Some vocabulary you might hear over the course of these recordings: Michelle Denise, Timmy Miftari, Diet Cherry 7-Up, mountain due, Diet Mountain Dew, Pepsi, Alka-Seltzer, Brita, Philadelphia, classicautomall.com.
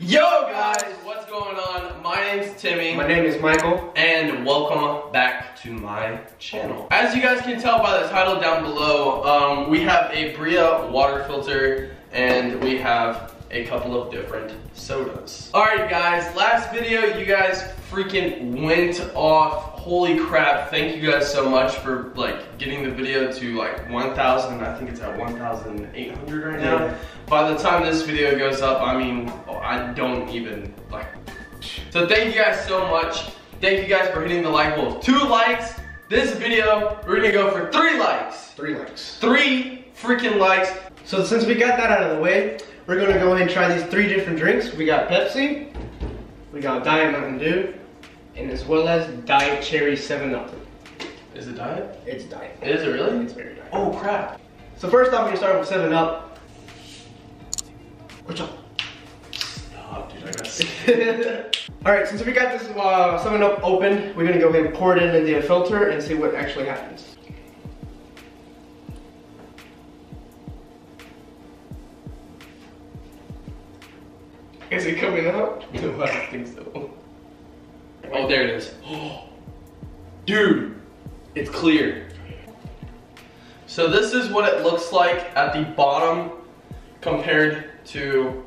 Yo guys, what's going on? My name's Timmy. My name is Michael. And welcome back to my channel. As you guys can tell by the title down below, we have a Brita water filter and we have a couple of different sodas. Alright guys, last video you guys freaking went off. Holy crap, thank you guys so much for like getting the video to like 1,000. I think it's at 1,800 right now. By the time this video goes up, I mean, I don't even like. So thank you guys so much. Thank you guys for hitting the like goal. 2 likes. This video, we're gonna go for 3 likes. 3 likes. 3 freaking likes. So since we got that out of the way, we're gonna go ahead and try these 3 different drinks. We got Pepsi, we got Diet Mountain Dew, and as well as Diet Cherry 7-Up. Is it Diet? It's Diet. Is it really? It's very Diet. Oh crap. So first off, we're gonna start with 7-Up. What's up? Stop, dude, I got sick. Alright, since we got this 7-Up open, we're gonna go ahead and pour it into the filter and see what actually happens. Is it coming out? No, I don't think so. Oh, there it is. Oh, dude, it's clear. So this is what it looks like at the bottom compared to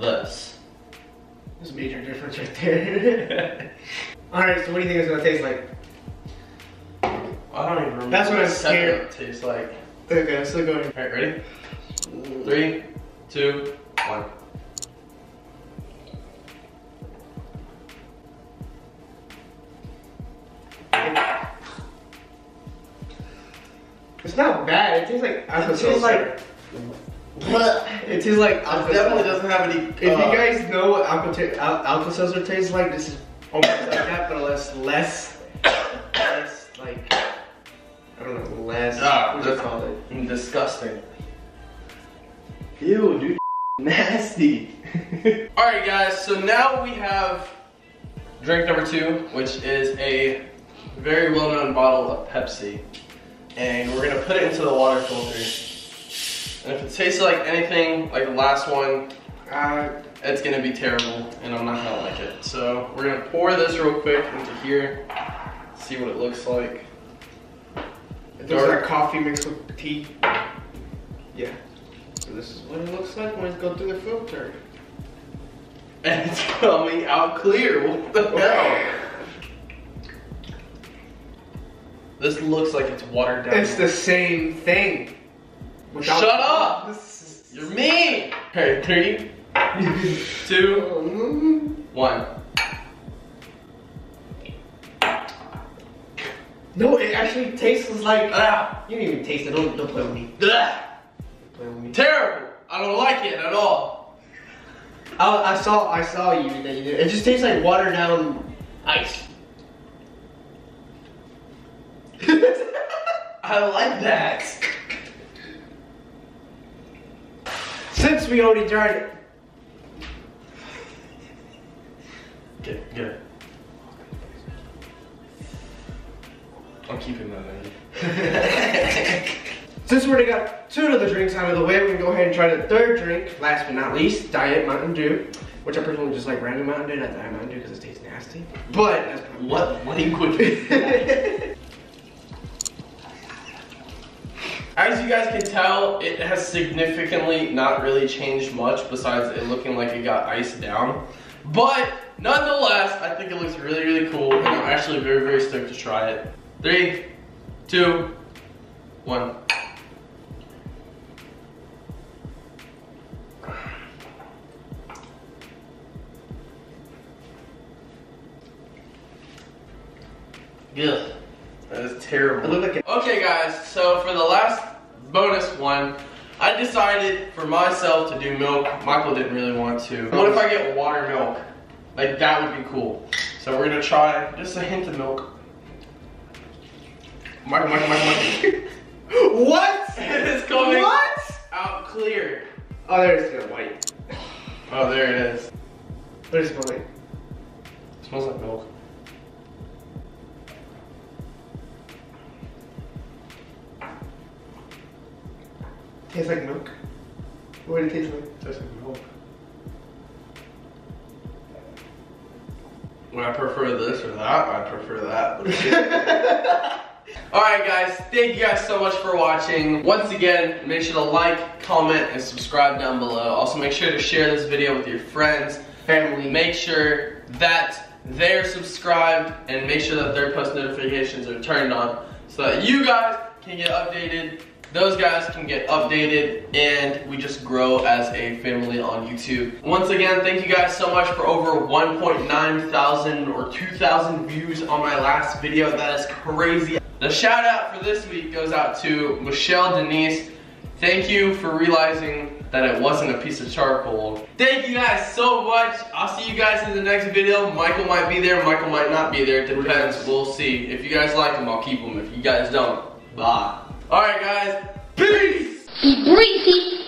this. There's a major difference right there. Alright, so what do you think it's gonna taste like? I don't even remember. That's what I'm scared. Tastes like. Okay, I'm still going. Alright, ready? 3, 2, 1. It's not bad. It tastes like Alka-Seltzer. It tastes like. It tastes like Alka-Seltzer. It definitely doesn't have any. If you guys know what Alka-Seltzer tastes like, this is almost like that, but less like, I don't know, less. What do you call it? Disgusting. Ew, dude, nasty. All right, guys. So now we have drink number 2, which is a very well-known bottle of Pepsi, and we're gonna put it into the water filter. And if it tastes like anything like the last one, it's gonna be terrible and I'm not gonna like it. So we're gonna pour this real quick into here, see what it looks like. It looks like coffee mixed with tea. Yeah. So this is what it looks like when it's going through the filter. And it's coming out clear. What the hell? This looks like it's watered down. It's the same thing. Without shut up! You're mean! Alright, 3, 2, 1. No, it actually tastes like. You didn't even taste it. Don't play with me. Don't play with me. Terrible! I don't like it at all. I saw you that you did. It just tastes like watered down ice. I like that. Since we already tried it. Get it. I'm keeping that in. Since we already got 2 of the drinks out of the way, we're gonna go ahead and try the 3rd drink, last but not least, Diet Mountain Dew. Which I personally just like random Mountain Dew, not Diet Mountain Dew because it tastes nasty. But that's probably what language is that? As you guys can tell, it has significantly not really changed much besides it looking like it got iced down. But nonetheless, I think it looks really, really cool and I'm actually very, very stoked to try it. 3, 2, 1. Ugh. That is terrible. Okay guys, so for the last bonus one, I decided for myself to do milk. Michael didn't really want to. What if I get water milk? Like that would be cool. So we're gonna try just a hint of milk. Michael. What? It's coming what? Out clear. Oh, there it is, white. Oh, there it is. What does it smell like? It smells like milk. Tastes like milk. What did it taste like? Tastes like milk. Would I prefer this or that? I'd prefer that. Alright guys, thank you guys so much for watching. Once again, make sure to like, comment, and subscribe down below. Also make sure to share this video with your friends, family. Make sure that they're subscribed and make sure that their post notifications are turned on so that you guys can get updated, those guys can get updated, and we just grow as a family on YouTube. Once again, thank you guys so much for over 1,900 or 2,000 views on my last video. That is crazy. The shout out for this week goes out to Michelle Denise. Thank you for realizing that it wasn't a piece of charcoal. Thank you guys so much. I'll see you guys in the next video. Michael might be there, Michael might not be there. It depends, we'll see. If you guys like them, I'll keep them. If you guys don't, bye. Alright guys, peace! Be breezy!